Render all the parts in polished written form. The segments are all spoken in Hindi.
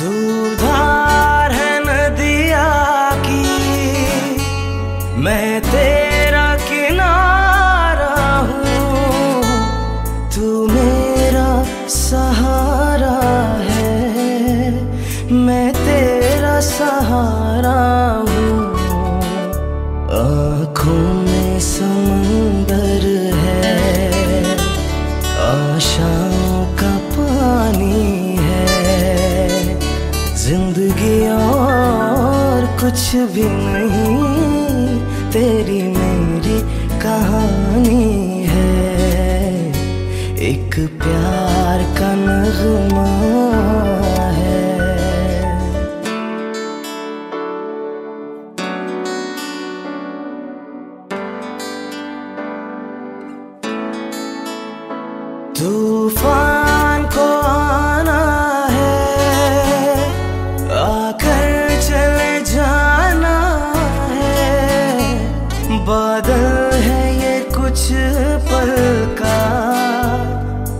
तू धार है नदिया की, मैं तेरा किनारा हूँ, तू मेरा सहारा है, मैं तेरा सहारा हूँ। आँखों में समंदर है, आशाओं का पानी है, जिंदगी और कुछ भी नहीं, तेरी मेरी कहानी है। एक प्यार का नगमा है। तूफान को आना है, आकर चले जाना है, बादल है ये कुछ पल का,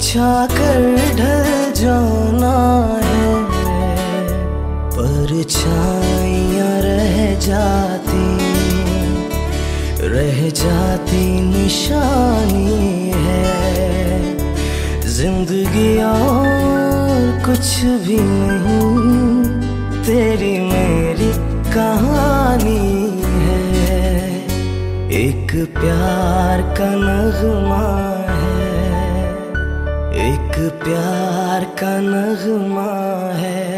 छाकर ढल जाना है, परछाइयाँ रह जाती निशानी है, जिंदगी और कुछ भी नहीं, तेरी मेरी कहानी है। एक प्यार का नगमा है, एक प्यार का नगमा है।